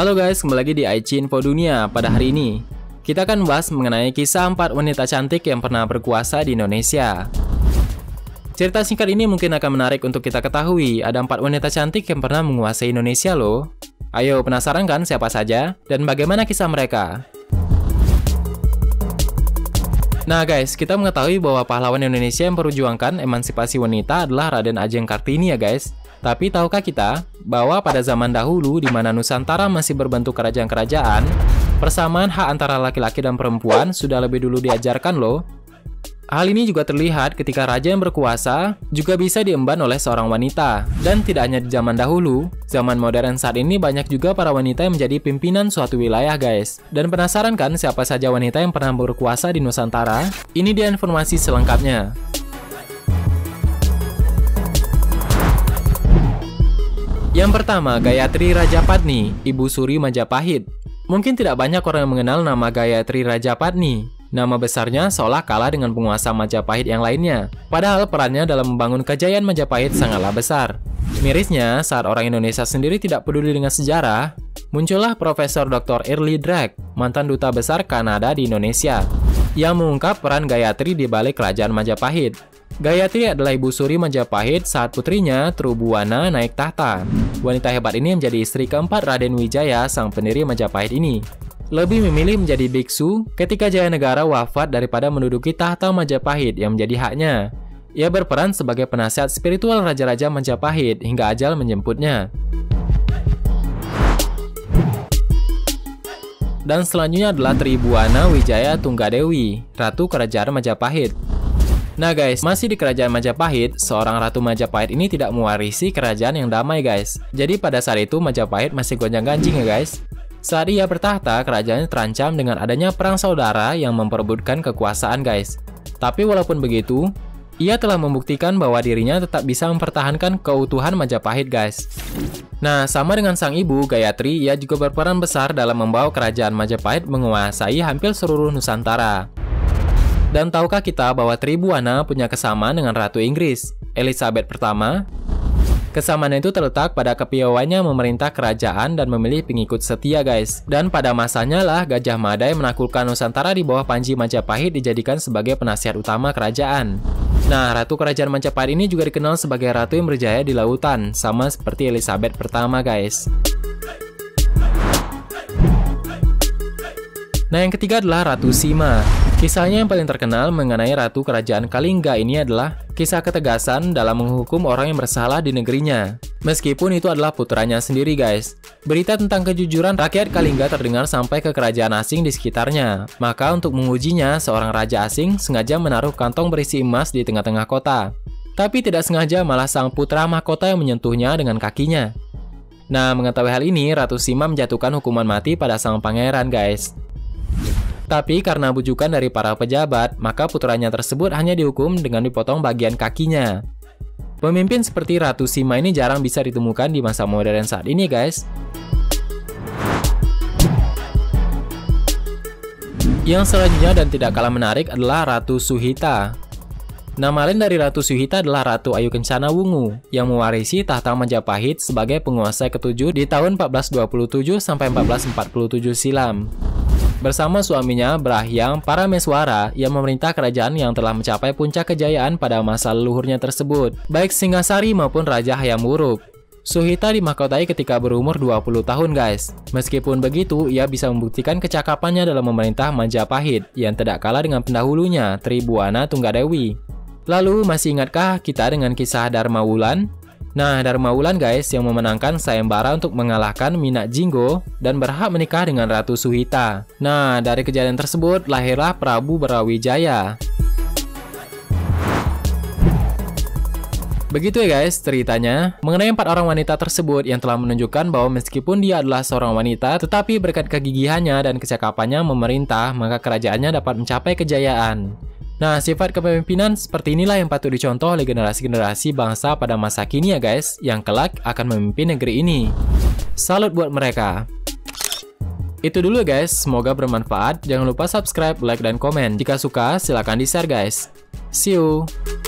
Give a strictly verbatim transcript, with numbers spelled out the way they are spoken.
Halo guys, kembali lagi di I C Info Dunia. Pada hari ini kita akan bahas mengenai kisah empat wanita cantik yang pernah berkuasa di Indonesia. Cerita singkat ini mungkin akan menarik untuk kita ketahui. Ada empat wanita cantik yang pernah menguasai Indonesia loh. Ayo, penasaran kan siapa saja dan bagaimana kisah mereka? Nah guys, kita mengetahui bahwa pahlawan Indonesia yang memperjuangkan emansipasi wanita adalah Raden Ajeng Kartini ya guys. Tapi tahukah kita bahwa pada zaman dahulu di mana Nusantara masih berbentuk kerajaan-kerajaan, persamaan hak antara laki-laki dan perempuan sudah lebih dulu diajarkan loh. Hal ini juga terlihat ketika raja yang berkuasa juga bisa diemban oleh seorang wanita. Dan tidak hanya di zaman dahulu, zaman modern saat ini banyak juga para wanita yang menjadi pimpinan suatu wilayah guys. Dan penasaran kan siapa saja wanita yang pernah berkuasa di Nusantara? Ini dia informasi selengkapnya. Yang pertama, Gayatri Rajapatni, Ibu Suri Majapahit. Mungkin tidak banyak orang yang mengenal nama Gayatri Rajapatni. Nama besarnya seolah kalah dengan penguasa Majapahit yang lainnya. Padahal perannya dalam membangun kejayaan Majapahit sangatlah besar. Mirisnya, saat orang Indonesia sendiri tidak peduli dengan sejarah, muncullah Profesor Doktor Erly Drake, mantan duta besar Kanada di Indonesia, yang mengungkap peran Gayatri di balik kerajaan Majapahit. Gayatri adalah ibu suri Majapahit saat putrinya Tribhuwana naik tahta. Wanita hebat ini menjadi istri keempat Raden Wijaya, sang pendiri Majapahit ini. Lebih memilih menjadi biksu ketika Jayanegara wafat daripada menduduki tahta Majapahit yang menjadi haknya. Ia berperan sebagai penasihat spiritual raja-raja Majapahit hingga ajal menjemputnya. Dan selanjutnya adalah Tribhuwana Wijayatunggadewi, Ratu Kerajaan Majapahit. Nah guys, masih di kerajaan Majapahit, seorang ratu Majapahit ini tidak mewarisi kerajaan yang damai guys. Jadi pada saat itu Majapahit masih gonjang-ganjing ya guys. Saat ia bertahta, kerajaannya terancam dengan adanya perang saudara yang memperebutkan kekuasaan guys. Tapi walaupun begitu, ia telah membuktikan bahwa dirinya tetap bisa mempertahankan keutuhan Majapahit guys. Nah, sama dengan sang ibu, Gayatri, ia juga berperan besar dalam membawa kerajaan Majapahit menguasai hampir seluruh Nusantara. Dan tahukah kita bahwa Tribhuwana punya kesamaan dengan Ratu Inggris, Elizabeth pertama? Kesamaannya itu terletak pada kepiawaiannya memerintah kerajaan dan memilih pengikut setia guys. Dan pada masanya lah Gajah Mada yang menaklukkan Nusantara di bawah Panji Majapahit dijadikan sebagai penasihat utama kerajaan. Nah, Ratu Kerajaan Majapahit ini juga dikenal sebagai ratu yang berjaya di lautan, sama seperti Elizabeth pertama guys. Nah, yang ketiga adalah Ratu Sima. Kisahnya yang paling terkenal mengenai Ratu Kerajaan Kalinga ini adalah kisah ketegasan dalam menghukum orang yang bersalah di negerinya. Meskipun itu adalah putranya sendiri guys. Berita tentang kejujuran rakyat Kalinga terdengar sampai ke kerajaan asing di sekitarnya. Maka untuk mengujinya, seorang raja asing sengaja menaruh kantong berisi emas di tengah-tengah kota. Tapi tidak sengaja malah sang putra mahkota yang menyentuhnya dengan kakinya. Nah, mengetahui hal ini, Ratu Sima menjatuhkan hukuman mati pada sang pangeran guys. Tapi karena bujukan dari para pejabat, maka putranya tersebut hanya dihukum dengan dipotong bagian kakinya. Pemimpin seperti Ratu Sima ini jarang bisa ditemukan di masa modern saat ini guys. Yang selanjutnya dan tidak kalah menarik adalah Ratu Suhita. Nama lain dari Ratu Suhita adalah Ratu Ayu Kencana Wungu, yang mewarisi tahta Majapahit sebagai penguasa ketujuh di tahun seribu empat ratus dua puluh tujuh sampai seribu empat ratus empat puluh tujuh silam. Bersama suaminya, Brahyan, para meswara yang memerintah kerajaan yang telah mencapai puncak kejayaan pada masa leluhurnya tersebut, baik Singhasari maupun Raja Hayamuruk. Suhita dimahkotai ketika berumur dua puluh tahun guys. Meskipun begitu, ia bisa membuktikan kecakapannya dalam memerintah Majapahit yang tidak kalah dengan pendahulunya, Tribhuwana Tunggadewi. Lalu, masih ingatkah kita dengan kisah Damarwulan? Nah, Damarwulan guys yang memenangkan sayembara untuk mengalahkan Mina Jingo dan berhak menikah dengan Ratu Suhita. Nah, dari kejadian tersebut lahirlah Prabu Berawijaya. Begitu ya guys ceritanya mengenai empat orang wanita tersebut yang telah menunjukkan bahwa meskipun dia adalah seorang wanita, tetapi berkat kegigihannya dan kecakapannya memerintah, maka kerajaannya dapat mencapai kejayaan. Nah, sifat kepemimpinan seperti inilah yang patut dicontoh oleh generasi-generasi bangsa pada masa kini ya guys, yang kelak akan memimpin negeri ini. Salut buat mereka. Itu dulu guys, semoga bermanfaat. Jangan lupa subscribe, like, dan komen. Jika suka, silahkan di-share guys. See you!